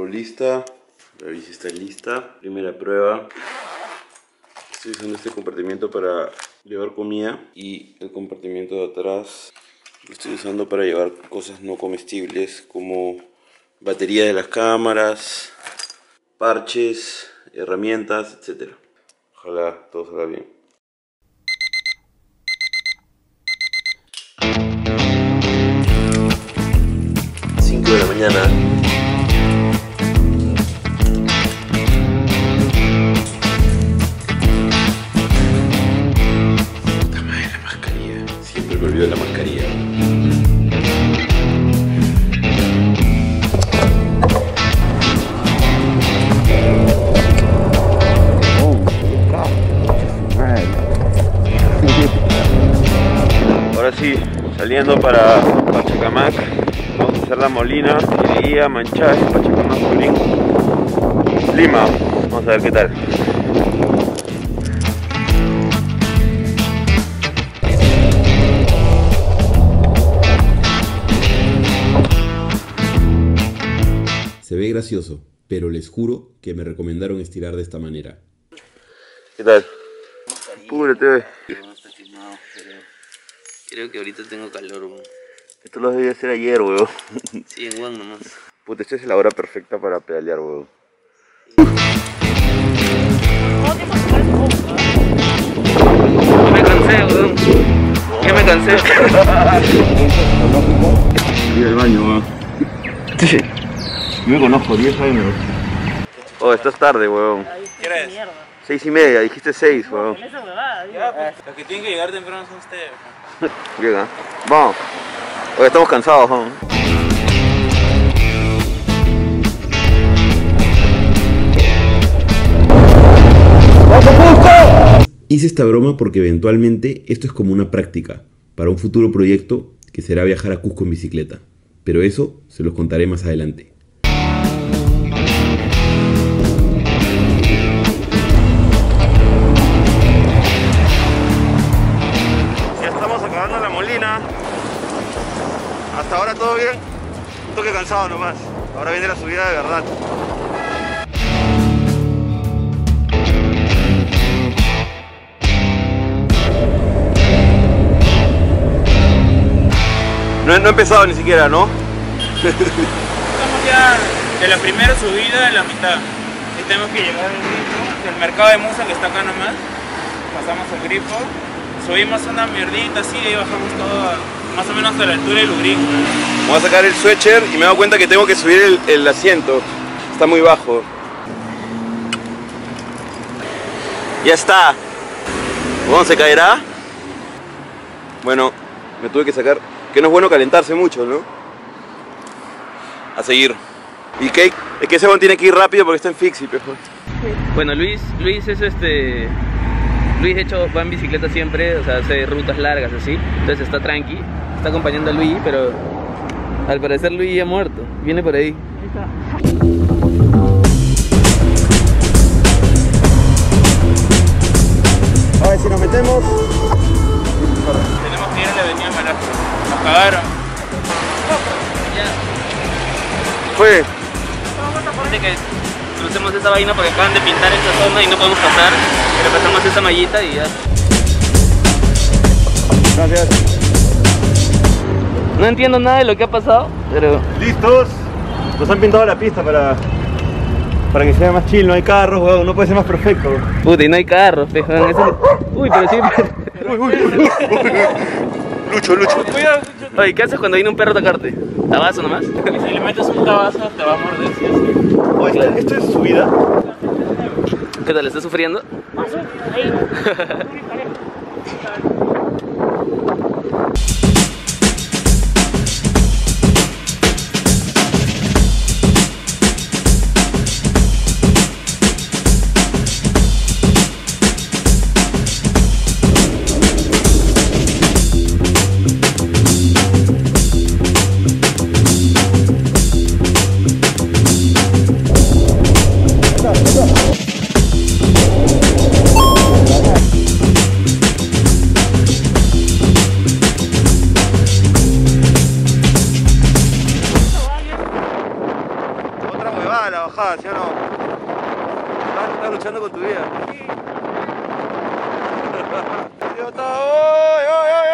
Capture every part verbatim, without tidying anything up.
Seguro lista. La bici está lista. Primera prueba. Estoy usando este compartimiento para llevar comida y el compartimiento de atrás lo estoy usando para llevar cosas no comestibles como batería de las cámaras, parches, herramientas, etcétera. Ojalá todo salga bien. cinco de la mañana. Saliendo para Pachacamac, vamos a hacer la Molina, Cieneguilla, Manchay, Pachacamac, Lurín, Lima. Vamos a ver qué tal. Se ve gracioso, pero les juro que me recomendaron estirar de esta manera. ¿Qué tal? Púbrete. Creo que ahorita tengo calor, weón. Esto lo debí hacer ayer, weón. Sí, en Juan nomás. Puta, esta es la hora perfecta para pedalear, weón. Ya me cansé, weón. Ya me cansé. Ir al baño, weón. Sí. Yo me conozco, diez años. Oh, estás tarde, weón. ¿Qué hora es? seis y media, dijiste seis, weón. Los que tienen que llegar temprano son ustedes, weón. Llega. Vamos. Hoy estamos cansados, vamos. Hice esta broma porque eventualmente esto es como una práctica para un futuro proyecto que será viajar a Cusco en bicicleta. Pero eso se los contaré más adelante. Hasta ahora todo bien, un toque cansado nomás, ahora viene la subida de verdad. No, no he empezado ni siquiera, ¿no? Estamos ya de la primera subida a la mitad y tenemos que llegar al grifo, del mercado de Musa que está acá nomás, pasamos al grifo, subimos una mierdita así y bajamos todo a... más o menos a la altura del Lurín. Voy a sacar el switcher y me he dado cuenta que tengo que subir el, el asiento. Está muy bajo. Ya está. ¿Cómo se caerá? Bueno, me tuve que sacar. Que no es bueno calentarse mucho, ¿no? A seguir. Y Cake, es que ese buen tiene que ir rápido porque está en fixie, pejo. Bueno, Luis, Luis es este... Luis, de hecho, va en bicicleta siempre, o sea, hace rutas largas así, entonces está tranqui, está acompañando a Luigi, pero al parecer Luigi ha muerto, viene por ahí. Ahí está. A ver si nos metemos. Tenemos que ir a la avenida Marasco, nos cagaron. Ya. Fue. Crucemos esa vaina porque acaban de pintar esta zona y no podemos pasar. Pero pasamos esa mallita y ya. Gracias. No entiendo nada de lo que ha pasado, pero... ¿Listos? Nos han pintado la pista para... para que sea más chill, no hay carros, weón. No puede ser más perfecto. Puta, y no hay carros, weón. Eso... Uy, pero sí... Uy, uy, uy, uy. Lucho, Lucho. Cuidado, Lucho. Oye, ¿qué haces cuando viene un perro a atacarte? ¿Tabazo nomás? Si le metes un tabazo, te va a morder, sí, sí. Oh, ¿esto, claro. ¿Esto es subida? ¿Qué tal? ¿Estás sufriendo? Ahí. complicada la bajada, ¿sí o no? Estás, estás luchando con tu vida. Sí. ¡Oy, oy, oy,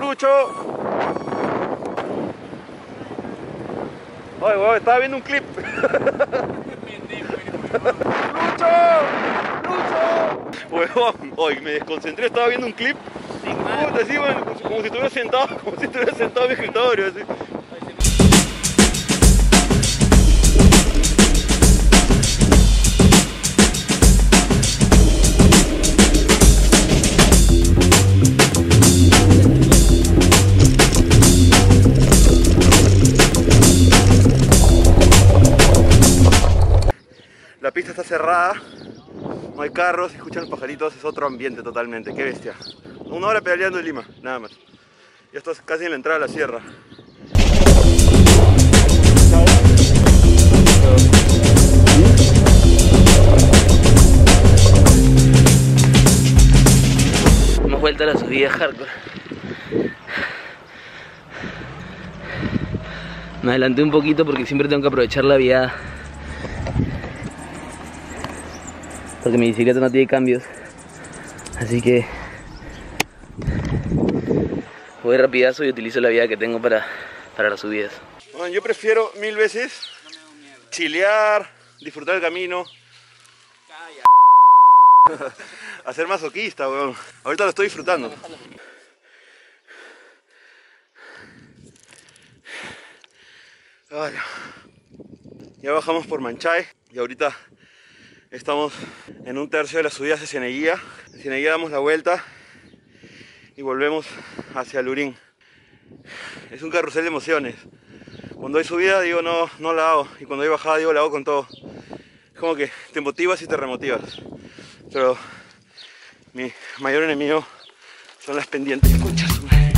oy! ¡Lucho! ¡Oye, weón! Estaba viendo un clip. ¡Lucho! ¡Lucho! Weón, hoy me desconcentré, estaba viendo un clip. Puta, así, bueno, como si estuviera sentado, como si estuviera sentado en mi escritorio, así. La pista está cerrada, no hay carros, escuchan los pajaritos, es otro ambiente totalmente, qué bestia. Una hora pedaleando en Lima, nada más. Ya estás casi en la entrada de la sierra. Hemos vuelto a la subida hardcore. Me adelanté un poquito porque siempre tengo que aprovechar la viada. Porque mi bicicleta no tiene cambios. Así que voy rapidazo y utilizo la vía que tengo para, para las subidas. Bueno, yo prefiero mil veces chilear, disfrutar el camino. Calla. Hacer masoquista, weón. Ahorita lo estoy disfrutando. Vale. Ya bajamos por Manchay y ahorita estamos en un tercio de las subidas de Cieneguilla. En Cieneguilla damos la vuelta y volvemos hacia Lurín. Es un carrusel de emociones. Cuando hay subida digo no, no la hago, y cuando hay bajada digo la hago con todo. Es como que te motivas y te remotivas. Pero mi mayor enemigo son las pendientes. Escucha su madre.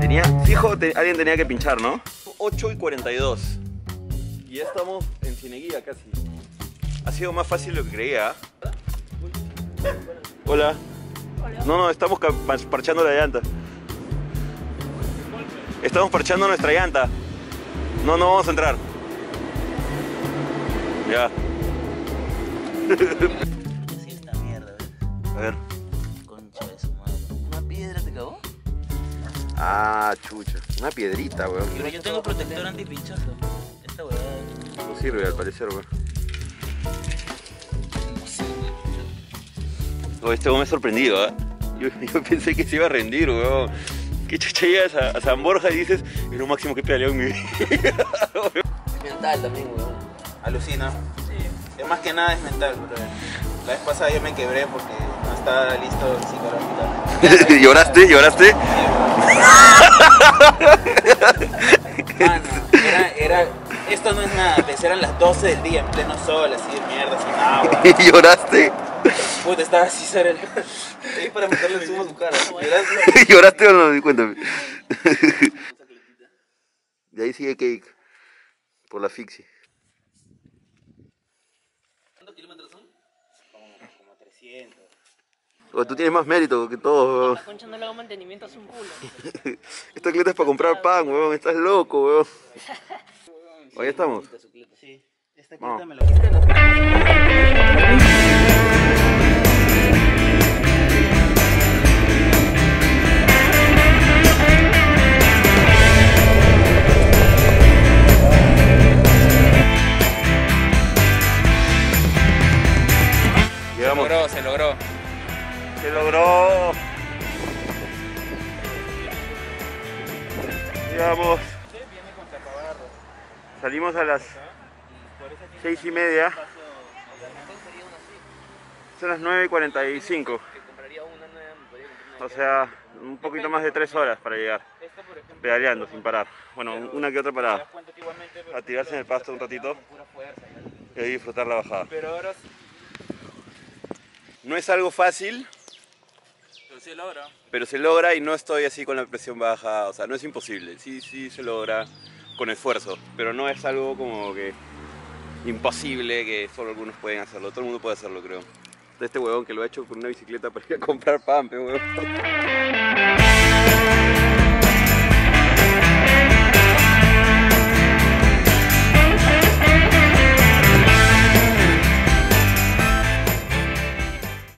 Tenía, fijo, te, alguien tenía que pinchar, ¿no? ocho y cuarenta y dos. Y ya estamos en Cieneguilla casi. Ha sido más fácil de lo que creía. Hola. Hola. No, no, estamos parchando la llanta. Estamos parchando nuestra llanta. No, no vamos a entrar. Ya. Sí, esta mierda, ¿ves? A ver. Concha de su madre. ¿Una piedra te cagó? Ah, chucha. Una piedrita, weón. Pero yo tengo protector antipinchazo. Esta weón. No sirve al parecer, weón. Este weón me ha sorprendido, ¿eh? yo, yo pensé que se iba a rendir, weón. Que chucha llegas a, a San Borja y dices, es lo máximo que he pedaleado en mi vida. Es mental también, weón. Alucina. Sí. Es más que nada es mental, bro. La vez pasada yo me quebré porque no estaba listo psicológicamente. ¿Lloraste? ¿Lloraste? Sí, mano, era, era... Esto no es nada, pues eran las doce del día en pleno sol, así de mierda, sin agua. ¿Y lloraste? Puta, estaba así, Sara. Ahí para meterle el zumo a tu cara. ¿Lloraste? ¿Lloraste o no? Cuéntame. De ahí sigue Cake. Por la fixie. ¿Cuántos kilómetros son? Como, como trescientos. Oye, tú tienes más mérito que todos, weón. Concha no le hago mantenimiento, es un culo. Esta cleta es para comprar pan, weón. Estás loco, weón. Hoy estamos. Sí. Esta cleta me la quité. Se logró, se logró. Se logró. Llegamos. Salimos a las seis y media. Son las nueve y cuarenta y cinco. O sea, un poquito más de tres horas para llegar. Pedaleando sin parar. Bueno, una que otra parada. A tirarse en el pasto un ratito y ahí disfrutar la bajada. No es algo fácil, pero se logra. Pero se logra y no estoy así con la presión baja, o sea, no es imposible. Sí, sí se logra con esfuerzo, pero no es algo como que imposible que solo algunos pueden hacerlo. Todo el mundo puede hacerlo, creo. Este huevón que lo ha hecho con una bicicleta para ir a comprar pan, pe huevón.